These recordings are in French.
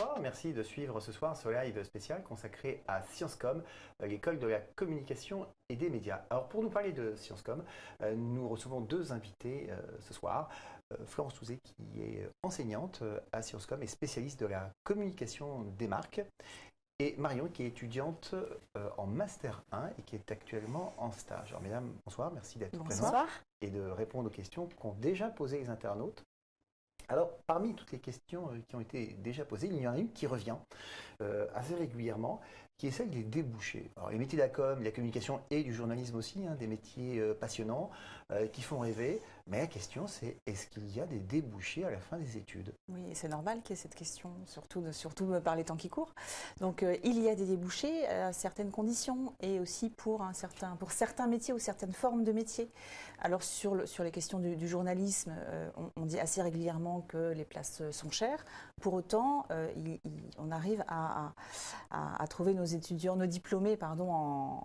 Bonsoir, merci de suivre ce soir ce live spécial consacré à SciencesCom, l'école de la communication et des médias. Alors pour nous parler de SciencesCom, nous recevons deux invités ce soir. Florence Touze qui est enseignante à SciencesCom et spécialiste de la communication des marques. Et Marion qui est étudiante en Master 1 et qui est actuellement en stage. Alors mesdames, bonsoir, merci d'être présentes et de répondre aux questions qu'ont déjà posées les internautes. Alors, parmi toutes les questions qui ont été déjà posées, il y en a une qui revient assez régulièrement, qui est celle des débouchés. Alors, les métiers de la com, de la communication et du journalisme aussi, hein, des métiers passionnants qui font rêver. Mais la question, c'est est-ce qu'il y a des débouchés à la fin des études? Oui, c'est normal qu'il y ait cette question, surtout par les temps qui courent. Donc, il y a des débouchés à certaines conditions et aussi pour certains métiers ou certaines formes de métiers. Alors, sur les questions du journalisme, on dit assez régulièrement que les places sont chères. Pour autant, on arrive à trouver nos étudiants, nos diplômés, pardon,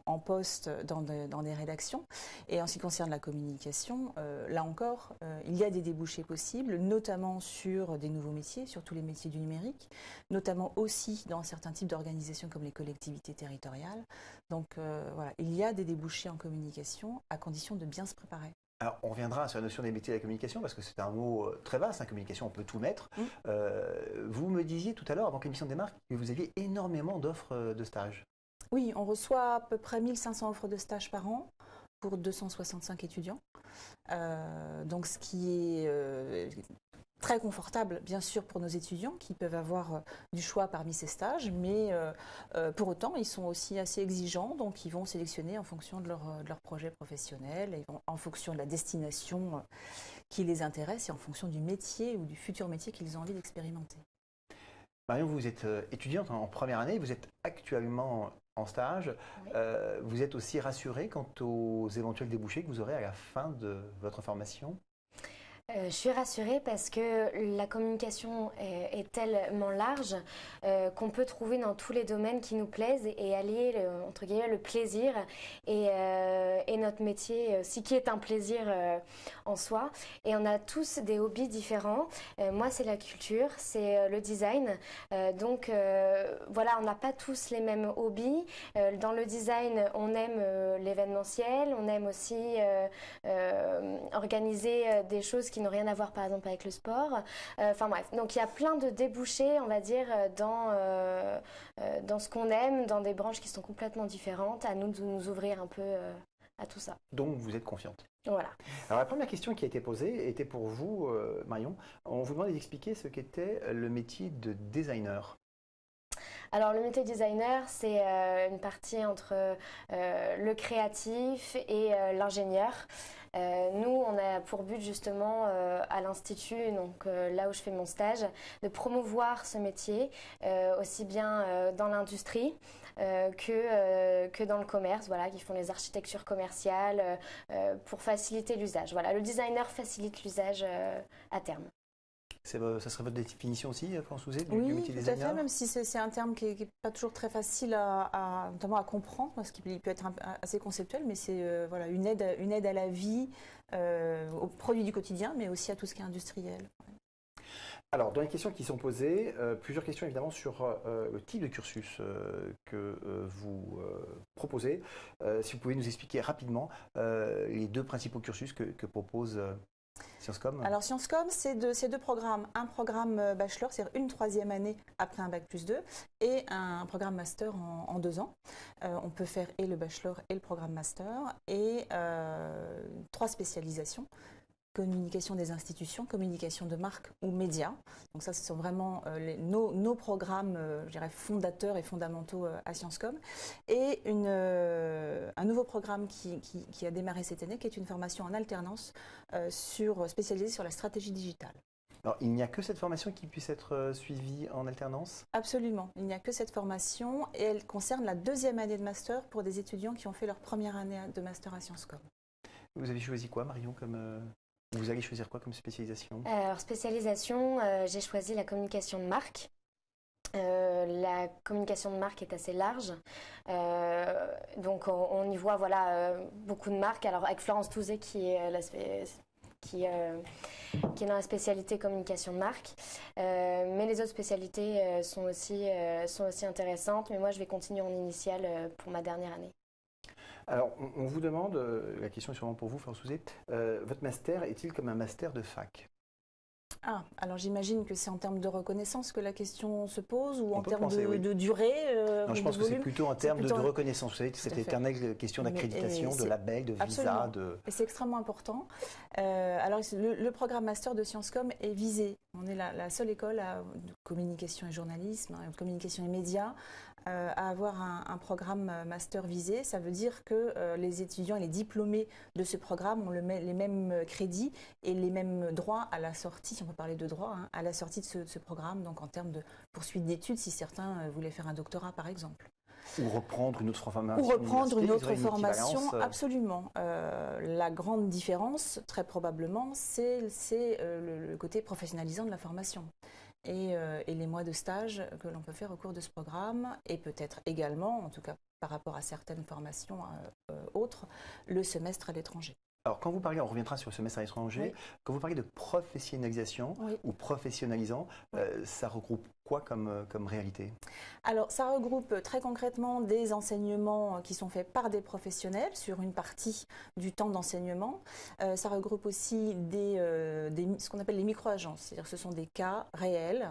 en poste dans des rédactions. Et en ce qui concerne la communication, là encore, il y a des débouchés possibles, notamment sur des nouveaux métiers, sur tous les métiers du numérique, notamment aussi dans certains types d'organisations comme les collectivités territoriales. Donc voilà, il y a des débouchés en communication à condition de bien se préparer. Alors, on reviendra sur la notion des métiers de la communication parce que c'est un mot très vaste, hein, communication, on peut tout mettre. Vous me disiez tout à l'heure, avant que l'émission démarre, que vous aviez énormément d'offres de stages. Oui, on reçoit à peu près 1500 offres de stages par an pour 265 étudiants. Donc, ce qui est très confortable, bien sûr, pour nos étudiants qui peuvent avoir du choix parmi ces stages, mais pour autant, ils sont aussi assez exigeants, donc ils vont sélectionner en fonction de leur projet professionnel, et en fonction de la destination qui les intéresse et en fonction du métier ou du futur métier qu'ils ont envie d'expérimenter. Marion, vous êtes étudiante en première année, vous êtes actuellement en stage. Oui. Vous êtes aussi rassurée quant aux éventuels débouchés que vous aurez à la fin de votre formation? Je suis rassurée parce que la communication est tellement large qu'on peut trouver dans tous les domaines qui nous plaisent et allier entre guillemets, le plaisir et notre métier aussi qui est un plaisir en soi. Et on a tous des hobbies différents. Moi, c'est la culture, c'est le design. Donc voilà, on n'a pas tous les mêmes hobbies. Dans le design, on aime l'événementiel, on aime aussi organiser des choses qui n'ont rien à voir par exemple avec le sport. Enfin bref, donc il y a plein de débouchés, on va dire, dans ce qu'on aime, dans des branches qui sont complètement différentes, à nous de nous ouvrir un peu à tout ça. Donc vous êtes confiante. Voilà. Alors la première question qui a été posée était pour vous, Marion. On vous demandait d'expliquer ce qu'était le métier de designer. Alors, le métier designer, c'est une partie entre le créatif et l'ingénieur. Nous, on a pour but justement à l'Institut, donc là où je fais mon stage, de promouvoir ce métier aussi bien dans l'industrie que dans le commerce, voilà, qui font les architectures commerciales pour faciliter l'usage. Voilà, le designer facilite l'usage à terme. Ça serait votre définition aussi, Florence Touze, du métier de designer? Oui, tout à fait, même si c'est un terme qui n'est pas toujours très facile notamment à comprendre, parce qu'il peut être assez conceptuel, mais c'est voilà, une aide à la vie, aux produits du quotidien, mais aussi à tout ce qui est industriel. Ouais. Alors, dans les questions qui sont posées, plusieurs questions évidemment sur le type de cursus que vous proposez. Si vous pouvez nous expliquer rapidement les deux principaux cursus que propose SciencesCom. Alors SciencesCom, c'est deux programmes. Un programme bachelor, c'est-à-dire une troisième année après un bac+2, et un programme master en 2 ans. On peut faire et le bachelor et le programme master, et 3 spécialisations. Communication des institutions, communication de marque ou médias. Donc ça, ce sont vraiment nos programmes, je dirais, fondateurs et fondamentaux à SciencesCom. Et un nouveau programme qui a démarré cette année, qui est une formation en alternance spécialisée sur la stratégie digitale. Alors, il n'y a que cette formation qui puisse être suivie en alternance? Absolument, il n'y a que cette formation et elle concerne la 2e année de master pour des étudiants qui ont fait leur première année de master à SciencesCom. Vous avez choisi quoi, Marion, Vous allez choisir quoi comme spécialisation? Alors, spécialisation, j'ai choisi la communication de marque. La communication de marque est assez large, donc on y voit voilà, beaucoup de marques. Alors avec Florence Touze qui est la qui est dans la spécialité communication de marque. Mais les autres spécialités sont aussi intéressantes. Mais moi, je vais continuer en initiale pour ma dernière année. Alors, on vous demande, la question est sûrement pour vous, Florence Touze, votre master est-il comme un master de fac ? Ah, alors j'imagine que c'est en termes de reconnaissance que la question se pose, ou en termes de durée. Non, je pense que c'est plutôt en termes de reconnaissance. Vous savez, cette éternelle question d'accréditation, de label, de visa. Et c'est extrêmement important. Alors, le programme master de SciencesCom est visé. On est la seule école de communication et journalisme, communication et médias, à avoir un programme master visé. Ça veut dire que les étudiants et les diplômés de ce programme ont les mêmes crédits et les mêmes droits à la sortie, si on peut parler de droits, à la sortie de ce programme, donc en termes de poursuite d'études, si certains voulaient faire un doctorat par exemple. Ou reprendre une autre formation. Ou reprendre une autre formation, absolument. La grande différence, très probablement, c'est le côté professionnalisant de la formation. Et les mois de stage que l'on peut faire au cours de ce programme, et peut-être également, en tout cas par rapport à certaines formations autres, le semestre à l'étranger. Alors quand vous parlez, on reviendra sur le semestre à l'étranger, oui. Quand vous parlez de professionnalisation oui. ou professionnalisant, oui. Ça regroupe quoi comme réalité? Alors ça regroupe très concrètement des enseignements qui sont faits par des professionnels sur une partie du temps d'enseignement. Ça regroupe aussi ce qu'on appelle les micro-agences, c'est-à-dire ce sont des cas réels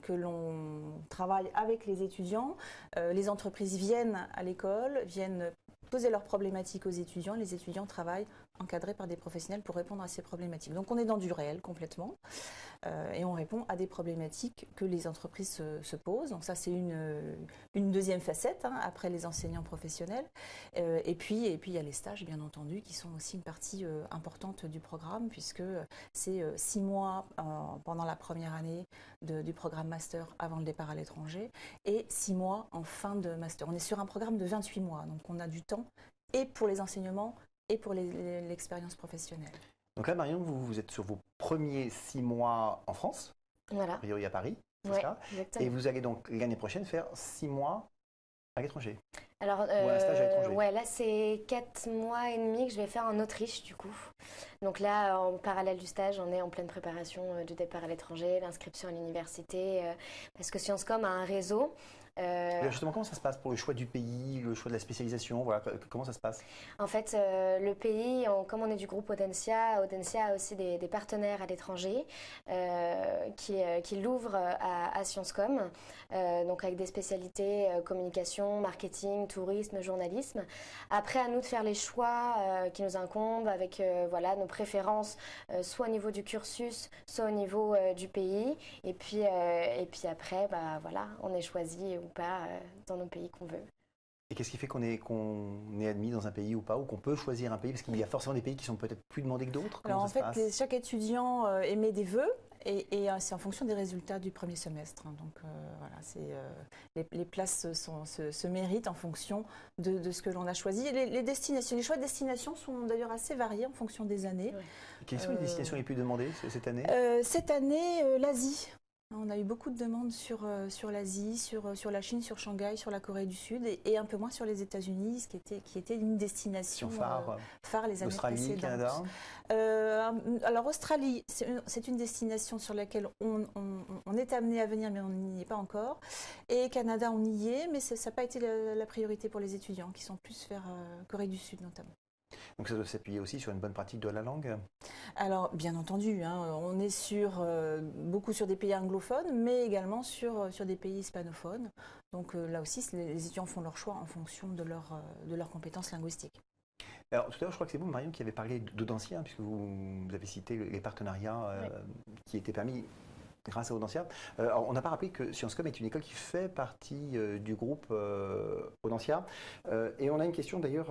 que l'on travaille avec les étudiants. Les entreprises viennent à l'école, viennent poser leurs problématiques aux étudiants. Les étudiants travaillent encadrés par des professionnels pour répondre à ces problématiques. Donc on est dans du réel complètement et on répond à des problématiques que les entreprises se posent. Donc ça c'est une deuxième facette hein, après les enseignants professionnels. Et puis il y a les stages bien entendu qui sont aussi une partie importante du programme puisque c'est 6 mois pendant la première année du programme master avant le départ à l'étranger et 6 mois en fin de master. On est sur un programme de 28 mois donc on a du temps et pour les enseignements et pour l'expérience professionnelle. Donc là, Marion, vous êtes sur vos premiers 6 mois en France, voilà. A priori à Paris, ouais, et vous allez donc l'année prochaine faire 6 mois à l'étranger. Alors, un stage à l'étranger. Ouais, là, c'est 4 mois et demi que je vais faire en Autriche, du coup. Donc là, en parallèle du stage, on est en pleine préparation du départ à l'étranger, l'inscription à l'université, parce que SciencesCom a un réseau. Justement, comment ça se passe pour le choix du pays, le choix de la spécialisation, voilà, comment ça se passe? En fait, le pays, comme on est du groupe Audencia, Audencia a aussi des partenaires à l'étranger qui l'ouvrent à SciencesCom, donc avec des spécialités communication, marketing, tourisme, journalisme. Après, à nous de faire les choix qui nous incombent avec voilà, nos préférences, soit au niveau du cursus, soit au niveau du pays. Et puis après, bah, voilà, on est choisi ou pas dans nos pays qu'on veut. Et qu'est-ce qui fait qu'on est admis dans un pays ou pas, ou qu'on peut choisir un pays? Parce qu'il y a forcément des pays qui sont peut-être plus demandés que d'autres. Alors en fait, chaque étudiant émet des vœux. Et c'est en fonction des résultats du premier semestre. Hein. Donc voilà, les places se méritent en fonction de ce que l'on a choisi. Les destinations, les choix de destination sont d'ailleurs assez variés en fonction des années. Oui. Quelles sont les destinations les plus demandées cette année? Cette année, l'Asie. On a eu beaucoup de demandes sur l'Asie, sur la Chine, sur Shanghai, sur la Corée du Sud et un peu moins sur les États-Unis, ce qui était une destination phare les années précédentes. Australie, Canada. Alors Australie, c'est une destination sur laquelle on est amené à venir, mais on n'y est pas encore. Et Canada, on y est, mais ça n'a pas été la priorité pour les étudiants, qui sont plus vers Corée du Sud notamment. Donc ça doit s'appuyer aussi sur une bonne pratique de la langue? Alors bien entendu, hein, on est beaucoup sur des pays anglophones, mais également sur des pays hispanophones. Donc là aussi, les étudiants font leur choix en fonction de leurs compétences linguistiques. Alors tout à l'heure, je crois que c'est vous, Marion, qui avez parlé d'Audencia, puisque vous avez cité les partenariats qui étaient permis grâce à Audencia. On n'a pas rappelé que SciencesCom est une école qui fait partie du groupe Audencia. Et on a une question d'ailleurs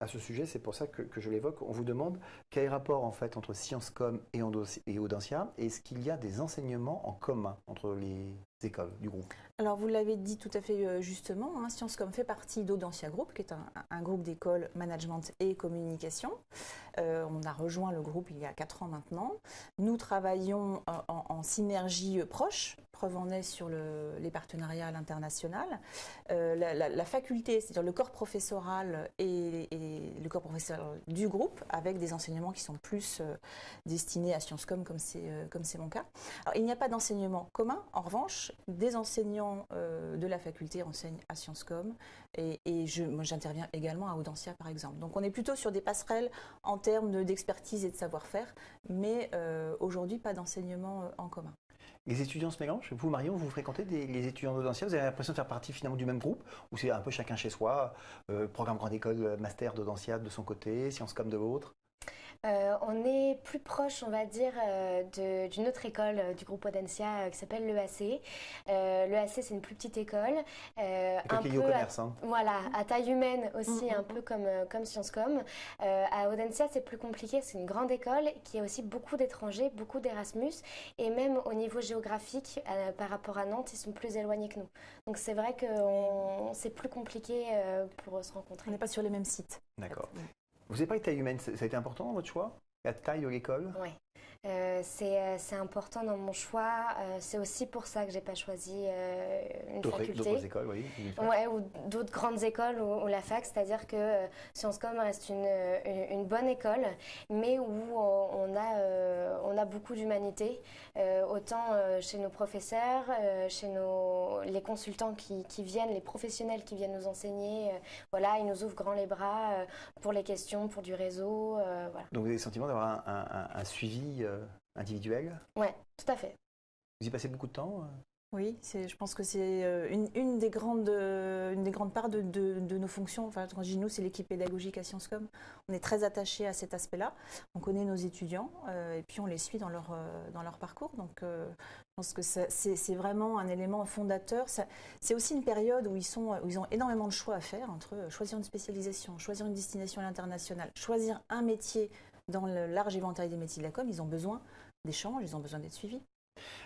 à ce sujet, c'est pour ça que je l'évoque. On vous demande quel est le rapport en fait, entre SciencesCom et Audencia. Est-ce qu'il y a des enseignements en commun entre les écoles du groupe. Alors vous l'avez dit tout à fait justement, hein, SciencesCom fait partie d'Audencia Group, qui est un groupe d'écoles management et communication. On a rejoint le groupe il y a 4 ans maintenant. Nous travaillons en synergie proche, preuve en est sur les partenariats à l'international. La faculté, c'est-à-dire le corps professoral et le corps professoral du groupe, avec des enseignements qui sont plus destinés à SciencesCom, comme c'est mon cas. Alors, il n'y a pas d'enseignement commun. En revanche, des enseignants de la faculté enseignent à SciencesCom et moi, j'interviens également à Audencia, par exemple. Donc on est plutôt sur des passerelles en termes d'expertise et de savoir-faire, mais aujourd'hui, pas d'enseignement en commun. Les étudiants se mélangent. Vous, Marion, vous fréquentez les étudiants d'Audencia. Vous avez l'impression de faire partie finalement du même groupe, où c'est un peu chacun chez soi, programme grande école, master d'Audencia de son côté, SciencesCom de l'autre? On est plus proche, on va dire, d'une autre école du groupe Audencia qui s'appelle l'EAC. L'EAC, c'est une plus petite école. Un peu au commerce, hein. Voilà, à taille humaine aussi, un peu comme SciencesCom. À Audencia, c'est plus compliqué, c'est une grande école qui a aussi beaucoup d'étrangers, beaucoup d'Erasmus. Et même au niveau géographique, par rapport à Nantes, ils sont plus éloignés que nous. Donc c'est vrai que c'est plus compliqué pour se rencontrer. On n'est pas sur les mêmes sites. D'accord. En fait. Vous n'avez pas été taille humaine, ça a été important dans votre choix? La taille de l'école? Oui, c'est important dans mon choix. C'est aussi pour ça que je n'ai pas choisi une faculté. D'autres écoles, oui. Ouais, ou d'autres grandes écoles ou la fac, c'est-à-dire que SciencesCom reste une bonne école, mais où on a beaucoup d'humanité, autant chez nos professeurs, chez les consultants qui viennent, les professionnels qui viennent nous enseigner. Voilà, ils nous ouvrent grand les bras pour les questions, pour du réseau. Voilà. Donc vous avez le sentiment d'avoir un suivi individuel? Oui, tout à fait. Vous y passez beaucoup de temps? Oui, je pense que c'est une des grandes parts de nos fonctions. Enfin, quand je dis nous, c'est l'équipe pédagogique à SciencesCom. On est très attaché à cet aspect-là. On connaît nos étudiants et puis on les suit dans leur parcours. Donc, je pense que c'est vraiment un élément fondateur. C'est aussi une période où ils ont énormément de choix à faire entre choisir une spécialisation, choisir une destination à l'international, choisir un métier. Dans le large éventail des métiers de la com, ils ont besoin d'échanges, ils ont besoin d'être suivis.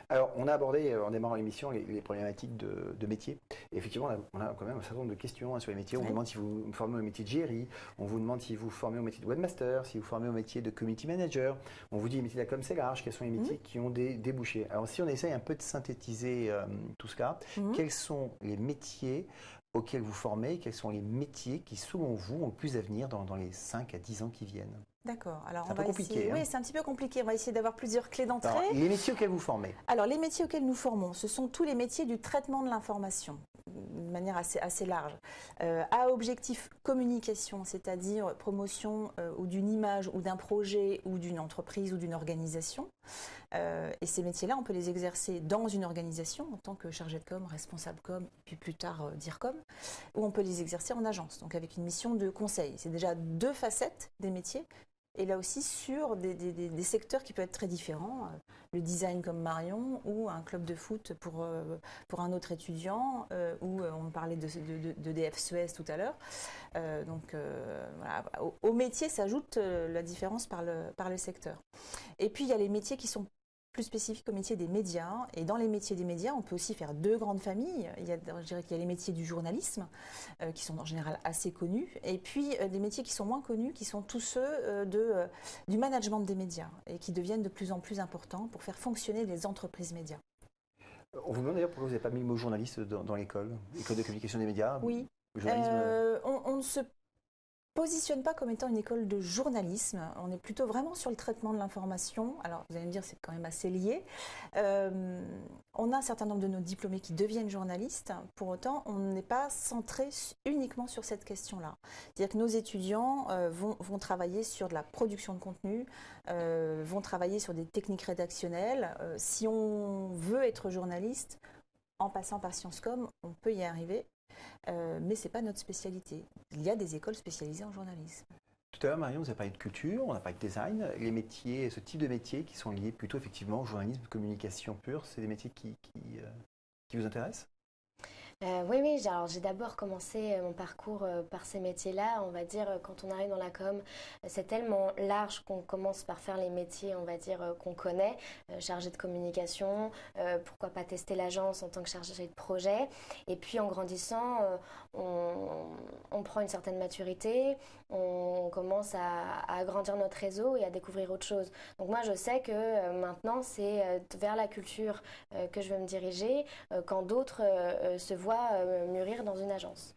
Alors, on a abordé, en démarrant l'émission, les problématiques de métiers. Et effectivement, on a quand même un certain nombre de questions sur les métiers. On vous demande si vous formez au métier de GRI, on vous demande si vous formez au métier de webmaster, si vous formez au métier de community manager. On vous dit les métiers de la com, c'est large. Quels sont les métiers qui ont des débouchés? Alors, si on essaye un peu de synthétiser tout cela, quels sont les métiers auxquels vous formez? Quels sont les métiers qui, selon vous, ont le plus d'avenir dans les 5 à 10 ans qui viennent? D'accord. Alors on va essayer. Hein. Oui, c'est un petit peu compliqué. On va essayer d'avoir plusieurs clés d'entrée. Les métiers auxquels vous formez. Alors les métiers auxquels nous formons, ce sont tous les métiers du traitement de l'information, de manière assez large, à objectif communication, c'est-à-dire promotion ou d'une image ou d'un projet ou d'une entreprise ou d'une organisation. Et ces métiers-là, on peut les exercer dans une organisation en tant que chargé de com, responsable com, puis plus tard DIRCOM, ou on peut les exercer en agence, donc avec une mission de conseil. C'est déjà deux facettes des métiers. Et là aussi sur des secteurs qui peuvent être très différents, le design comme Marion ou un club de foot pour un autre étudiant, ou on parlait d'EDF Suez tout à l'heure. Donc voilà, au métier s'ajoute la différence par le secteur. Et puis il y a les métiers qui sont plus spécifique au métier des médias. Et dans les métiers des médias, on peut aussi faire deux grandes familles. Je dirais qu'il y a les métiers du journalisme, qui sont en général assez connus, et puis des métiers qui sont moins connus, qui sont tous ceux du management des médias, et qui deviennent de plus en plus importants pour faire fonctionner les entreprises médias. On vous demande d'ailleurs pourquoi vous n'avez pas mis le mot journaliste dans l'école, l'école de communication des médias. Oui, on ne se positionne pas comme étant une école de journalisme. On est plutôt vraiment sur le traitement de l'information. Alors, vous allez me dire, c'est quand même assez lié. On a un certain nombre de nos diplômés qui deviennent journalistes. Pour autant, on n'est pas centré uniquement sur cette question-là. C'est-à-dire que nos étudiants vont travailler sur de la production de contenu, vont travailler sur des techniques rédactionnelles. Si on veut être journaliste, en passant par SciencesCom, on peut y arriver. Mais ce n'est pas notre spécialité. Il y a des écoles spécialisées en journalisme. Tout à l'heure, Marion, vous avez parlé de culture, on a parlé de design. Les métiers, ce type de métiers qui sont liés plutôt effectivement au journalisme, communication pure, c'est des métiers qui vous intéressent? Oui, j'ai d'abord commencé mon parcours par ces métiers-là. On va dire, quand on arrive dans la com, c'est tellement large qu'on commence par faire les métiers, on va dire, qu'on connaît. Chargé de communication, pourquoi pas tester l'agence en tant que chargé de projet. Et puis, en grandissant, on prend une certaine maturité, on commence à agrandir notre réseau et à découvrir autre chose. Donc moi, je sais que maintenant, c'est vers la culture que je vais me diriger quand d'autres se voient mûrir dans une agence.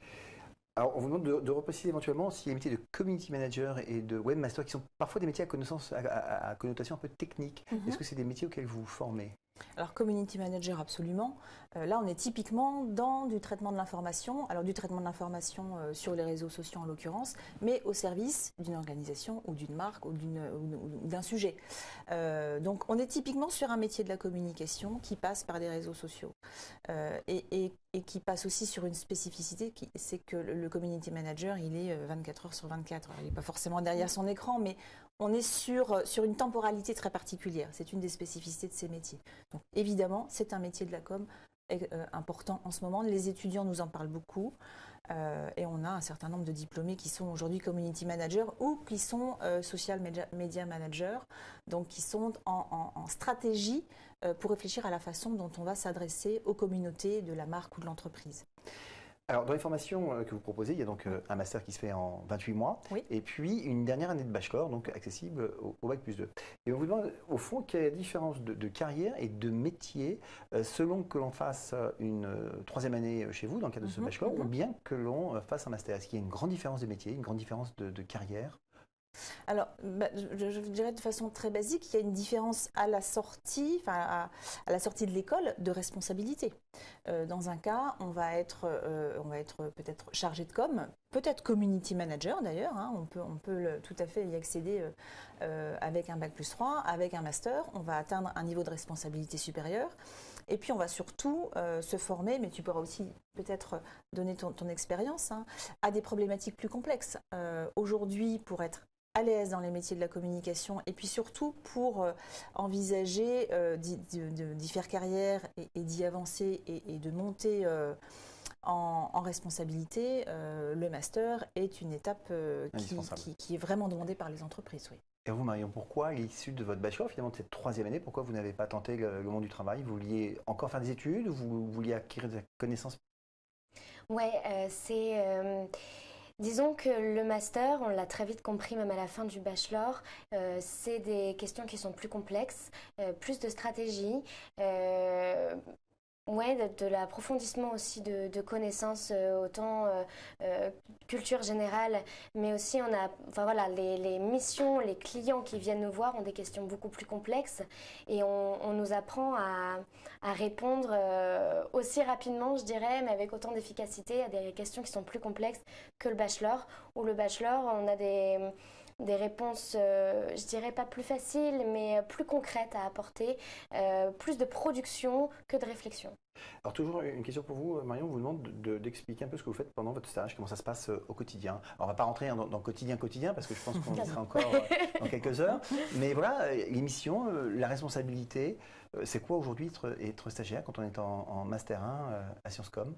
Alors, on vous demande de repréciser éventuellement si les métiers de community manager et de webmaster, qui sont parfois des métiers à connotation un peu technique, est-ce que c'est des métiers auxquels vous vous formez ? Alors, community manager, absolument. Là, on est typiquement dans du traitement de l'information, alors du traitement de l'information sur les réseaux sociaux en l'occurrence, mais au service d'une organisation ou d'une marque ou d'un sujet. Donc, on est typiquement sur un métier de la communication qui passe par des réseaux sociaux et qui passe aussi sur une spécificité, c'est que le community manager, il est 24 heures sur 24. Alors, il n'est pas forcément derrière son écran, mais on est sur une temporalité très particulière. C'est une des spécificités de ces métiers. Donc, évidemment, c'est un métier de la com important en ce moment. Les étudiants nous en parlent beaucoup. Et on a un certain nombre de diplômés qui sont aujourd'hui community managers ou qui sont social media managers, donc qui sont en stratégie pour réfléchir à la façon dont on va s'adresser aux communautés de la marque ou de l'entreprise. Alors, dans les formations que vous proposez, il y a donc un master qui se fait en 28 mois, oui, et puis une dernière année de bachelor, donc accessible au Bac+2. Et on vous demande, au fond, quelle est la différence de carrière et de métier selon que l'on fasse une troisième année chez vous, dans le cadre de ce bachelor, ou bien que l'on fasse un master. Est-ce qu'il y a une grande différence des métiers, une grande différence de carrière ? Alors, je dirais de façon très basique, il y a une différence à la sortie, enfin à la sortie de l'école, de responsabilité. Dans un cas, on va être peut-être chargé de com, peut-être community manager d'ailleurs, hein, on peut tout à fait y accéder avec un Bac+3, avec un master, on va atteindre un niveau de responsabilité supérieur. Et puis on va surtout se former, mais tu pourras aussi peut-être donner ton expérience, hein, à des problématiques plus complexes. Aujourd'hui, pour être à l'aise dans les métiers de la communication et puis surtout pour envisager d'y faire carrière et d'y avancer et de monter en responsabilité, le master est une étape qui est vraiment demandée par les entreprises. Oui. Et vous, Marion, pourquoi, à l'issue de votre bachelor, finalement de cette troisième année, pourquoi vous n'avez pas tenté le monde du travail? Vous vouliez encore faire des études ou vous vouliez acquérir des connaissances? Oui, disons que le master, on l'a très vite compris, même à la fin du bachelor, c'est des questions qui sont plus complexes, plus de stratégie, ouais, de l'approfondissement aussi de connaissances, autant culture générale, mais aussi on a, enfin voilà, les missions, les clients qui viennent nous voir ont des questions beaucoup plus complexes et on nous apprend à répondre aussi rapidement, je dirais, mais avec autant d'efficacité à des questions qui sont plus complexes que le bachelor, où le bachelor, on a des réponses, je dirais pas plus faciles, mais plus concrètes à apporter, plus de production que de réflexion. Alors toujours une question pour vous, Marion, on vous demande d'expliquer un peu ce que vous faites pendant votre stage, comment ça se passe au quotidien. Alors on ne va pas rentrer dans quotidien parce que je pense qu'on y sera encore dans quelques heures, mais voilà, l'émission, la responsabilité, c'est quoi aujourd'hui être stagiaire quand on est en Master 1 à SciencesCom ?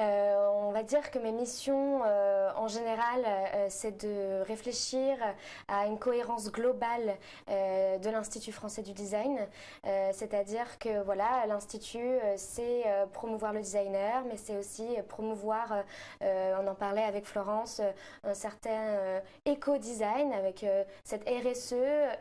On va dire que mes missions, en général, c'est de réfléchir à une cohérence globale de l'Institut français du design. C'est-à-dire que voilà, l'Institut, c'est promouvoir le designer, mais c'est aussi promouvoir, on en parlait avec Florence, un certain éco-design, avec cette RSE,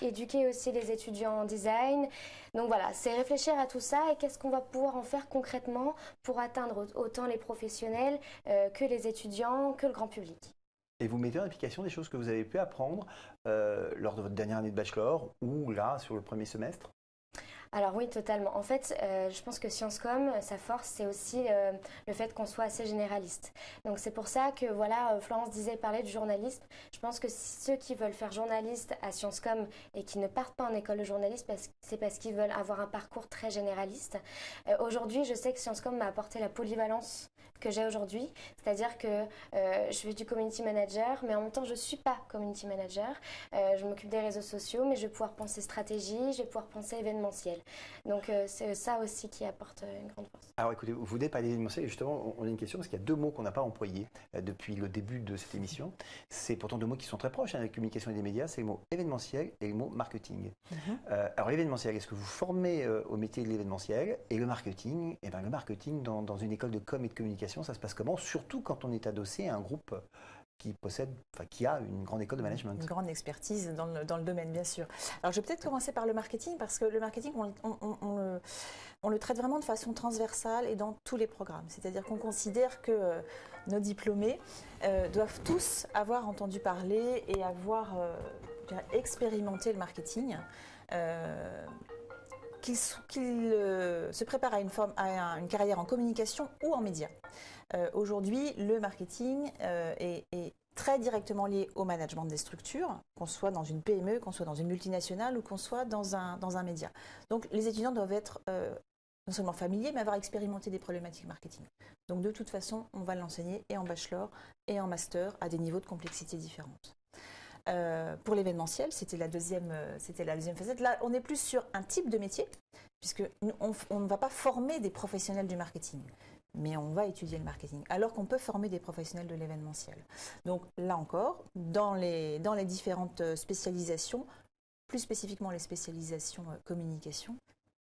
éduquer aussi les étudiants en design. Donc voilà, c'est réfléchir à tout ça et qu'est-ce qu'on va pouvoir en faire concrètement pour atteindre autant les professionnels que les étudiants, que le grand public. Et vous mettez en application des choses que vous avez pu apprendre lors de votre dernière année de bachelor ou là, sur le premier semestre? Alors oui, totalement. En fait, je pense que SciencesCom, sa force, c'est aussi le fait qu'on soit assez généraliste. Donc c'est pour ça que, voilà, Florence disait parler du journalisme. Je pense que ceux qui veulent faire journaliste à SciencesCom et qui ne partent pas en école de journaliste, c'est parce qu'ils veulent avoir un parcours très généraliste. Aujourd'hui, je sais que SciencesCom m'a apporté la polyvalence que j'ai aujourd'hui, c'est-à-dire que je fais du community manager, mais en même temps, je ne suis pas community manager. Je m'occupe des réseaux sociaux, mais je vais pouvoir penser stratégie, je vais pouvoir penser événementiel. Donc c'est ça aussi qui apporte une grande force. Alors écoutez, vous venez de parler d'événementiel, justement on a une question parce qu'il y a deux mots qu'on n'a pas employés depuis le début de cette émission. C'est pourtant deux mots qui sont très proches, hein, la communication et les médias, c'est le mot événementiel et le mot marketing. Alors l'événementiel, est-ce que vous formez au métier de l'événementiel et le marketing? Eh bien le marketing dans une école de com et de communication, ça se passe comment? Surtout quand on est adossé à un groupe qui possède, enfin, qui a une grande école de management. Une grande expertise dans le domaine, bien sûr. Alors, je vais peut-être commencer par le marketing, parce que le marketing, on le traite vraiment de façon transversale et dans tous les programmes. C'est-à-dire qu'on considère que nos diplômés doivent tous avoir entendu parler et avoir expérimenté le marketing, qu'ils se préparent à une carrière en communication ou en médias. Aujourd'hui, le marketing est très directement lié au management des structures, qu'on soit dans une PME, qu'on soit dans une multinationale ou qu'on soit dans un média. Donc les étudiants doivent être non seulement familiers, mais avoir expérimenté des problématiques marketing. Donc de toute façon, on va l'enseigner et en bachelor et en master à des niveaux de complexité différentes. Pour l'événementiel, c'était la deuxième facette. Là, on est plus sur un type de métier, puisque on ne va pas former des professionnels du marketing, mais on va étudier le marketing, alors qu'on peut former des professionnels de l'événementiel. Donc là encore, dans les différentes spécialisations, plus spécifiquement les spécialisations communication,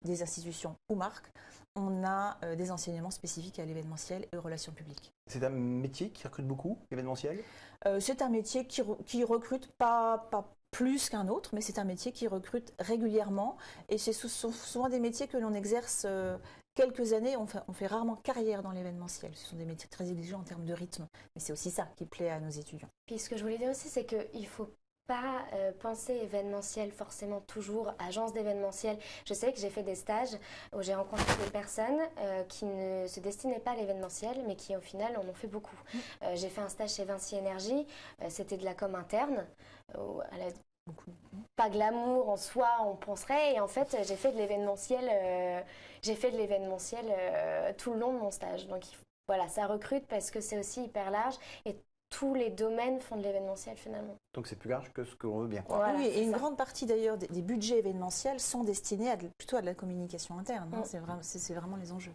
des institutions ou marques, on a des enseignements spécifiques à l'événementiel et aux relations publiques. C'est un métier qui recrute beaucoup, l'événementiel ? C'est un métier qui recrute pas plus qu'un autre, mais c'est un métier qui recrute régulièrement. Et ce sont souvent des métiers que l'on exerce quelques années. On fait rarement carrière dans l'événementiel. Ce sont des métiers très exigeants en termes de rythme. Mais c'est aussi ça qui plaît à nos étudiants. Puis ce que je voulais dire aussi, c'est qu'il faut pas penser événementiel forcément toujours, agence d'événementiel. Je sais que j'ai fait des stages où j'ai rencontré des personnes qui ne se destinaient pas à l'événementiel, mais qui au final en ont fait beaucoup. J'ai fait un stage chez Vinci Énergie, c'était de la com interne, pas glamour en soi, on penserait, et en fait j'ai fait de l'événementiel tout le long de mon stage. Donc voilà, ça recrute parce que c'est aussi hyper large et tous les domaines font de l'événementiel finalement. Donc c'est plus large que ce qu'on veut bien croire. Voilà, oui, et une grande partie d'ailleurs des budgets événementiels sont destinés plutôt à de la communication interne. Hein. C'est vraiment les enjeux.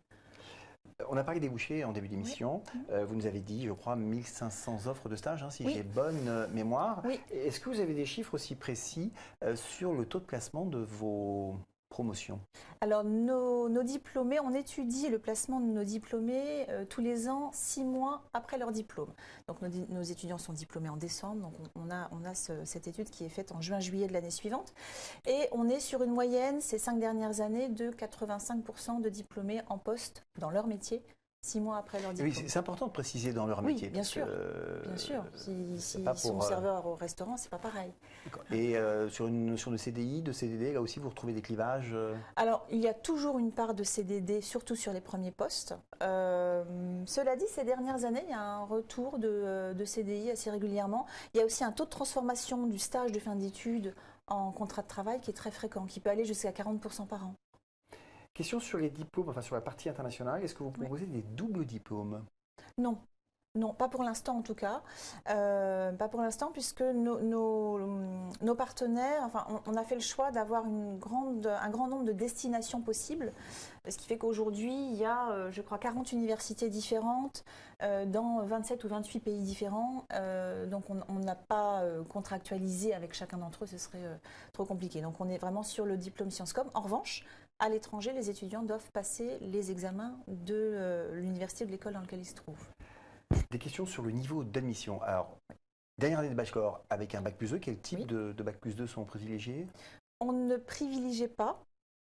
On a parlé des débouchés en début d'émission. Oui. Vous nous avez dit, je crois, 1500 offres de stage, hein, si j'ai bonne mémoire. Oui. Est-ce que vous avez des chiffres aussi précis sur le taux de placement de vos promotions? Alors, nos diplômés, on étudie le placement de nos diplômés tous les ans, 6 mois après leur diplôme. Donc, nos étudiants sont diplômés en décembre, donc on a cette étude qui est faite en juin-juillet de l'année suivante. Et on est sur une moyenne, ces 5 dernières années, de 85% de diplômés en poste dans leur métier, 6 mois après leur diplôme. Oui, c'est important de préciser dans leur métier. Oui, bien sûr. Bien sûr. Si ils sont serveurs au restaurant, c'est pas pareil. Et sur le CDI, de CDD, là aussi, vous retrouvez des clivages. Alors, il y a toujours une part de CDD, surtout sur les premiers postes. Cela dit, ces dernières années, il y a un retour de CDI assez régulièrement. Il y a aussi un taux de transformation du stage de fin d'études en contrat de travail qui est très fréquent, qui peut aller jusqu'à 40% par an. Question sur les diplômes, enfin sur la partie internationale, est-ce que vous proposez des doubles diplômes? Non. Non, pas pour l'instant en tout cas, pas pour l'instant puisque nos partenaires, enfin on a fait le choix d'avoir un grand nombre de destinations possibles, ce qui fait qu'aujourd'hui il y a je crois 40 universités différentes dans 27 ou 28 pays différents, donc on n'a pas contractualisé avec chacun d'entre eux, ce serait trop compliqué. Donc on est vraiment sur le diplôme SciencesCom. En revanche, à l'étranger, les étudiants doivent passer les examens de l'université ou de l'école dans laquelle ils se trouvent. Des questions sur le niveau d'admission. Alors, dernière année de bachelor avec un bac+2, quel type de bac+2 sont privilégiés? On ne privilégie pas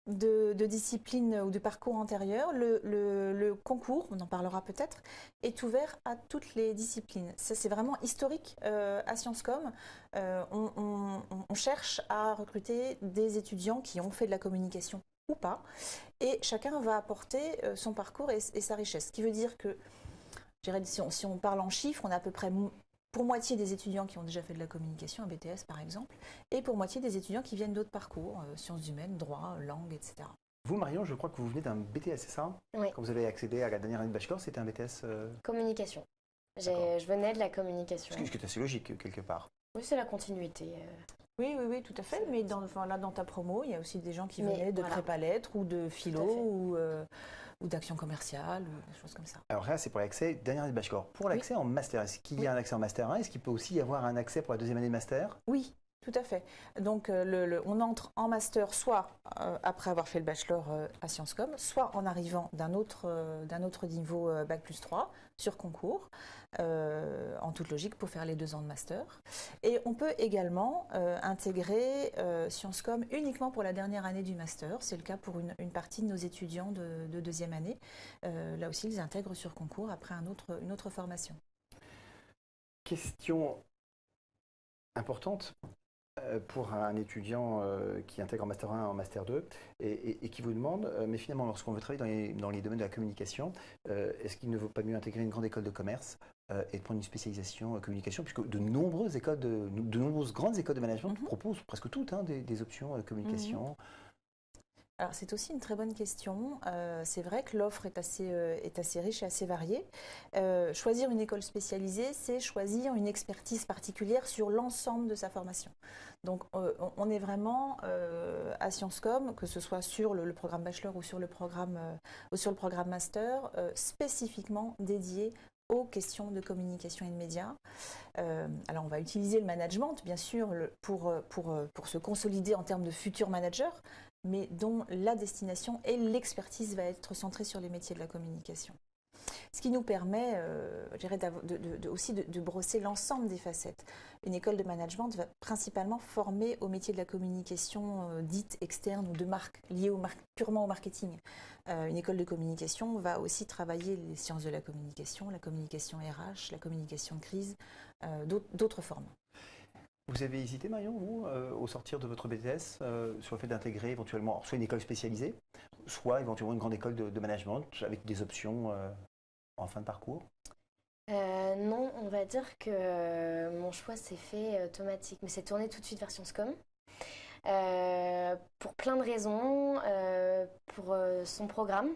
de discipline ou de parcours antérieur. Le concours, on en parlera peut-être, est ouvert à toutes les disciplines. Ça, c'est vraiment historique à SciencesCom. On cherche à recruter des étudiants qui ont fait de la communication ou pas, et chacun va apporter son parcours et sa richesse. Ce qui veut dire que si on parle en chiffres, on a à peu près pour moitié des étudiants qui ont déjà fait de la communication, un BTS par exemple, et pour moitié des étudiants qui viennent d'autres parcours, sciences humaines, droit, langue, etc. Vous, Marion, je crois que vous venez d'un BTS, c'est ça? Oui. Quand vous avez accédé à la dernière année de bachelor, c'était un BTS communication. Je venais de la communication. Ce qui est assez logique, quelque part. Oui, c'est la continuité. Oui, oui, oui, tout à fait. Mais dans, enfin, là, dans ta promo, il y a aussi des gens qui venaient de prépa-lettres ou de philo ou d'action commerciale ou des choses comme ça. Alors là, c'est pour l'accès dernière année de bachelor. Pour l'accès en master, est-ce qu'il y a un accès en master 1? Est-ce qu'il peut aussi y avoir un accès pour la deuxième année de master? Oui. Tout à fait. Donc, on entre en master soit après avoir fait le bachelor à SciencesCom, soit en arrivant d'un autre niveau Bac plus 3 sur concours, en toute logique pour faire les 2 ans de master. Et on peut également intégrer SciencesCom uniquement pour la dernière année du master. C'est le cas pour une partie de nos étudiants de deuxième année. Là aussi, ils intègrent sur concours après une autre formation. Question importante pour un étudiant qui intègre en Master 1 en Master 2 et qui vous demande, mais finalement lorsqu'on veut travailler dans les domaines de la communication, est-ce qu'il ne vaut pas mieux intégrer une grande école de commerce et de prendre une spécialisation communication, puisque de nombreuses grandes écoles de management proposent presque toutes des options communication. Alors c'est aussi une très bonne question. C'est vrai que l'offre est assez riche et assez variée. Choisir une école spécialisée, c'est choisir une expertise particulière sur l'ensemble de sa formation. Donc on est vraiment à SciencesCom, que ce soit sur le programme bachelor ou sur le programme master, spécifiquement dédié aux questions de communication et de médias. Alors on va utiliser le management, bien sûr, pour se consolider en termes de futurs managers, mais dont la destination et l'expertise va être centrée sur les métiers de la communication. Ce qui nous permet aussi de brosser l'ensemble des facettes. Une école de management va principalement former au métier de la communication dite externe ou de marque, liée purement au marketing. Une école de communication va aussi travailler les sciences de la communication RH, la communication de crise, d'autres formes. Vous avez hésité, Marion, vous, au sortir de votre BTS, sur le fait d'intégrer éventuellement soit une école spécialisée, soit éventuellement une grande école de management avec des options en fin de parcours? Non, on va dire que mon choix s'est fait automatique, mais c'est tourné tout de suite vers SciencesCom. Pour plein de raisons, pour son programme.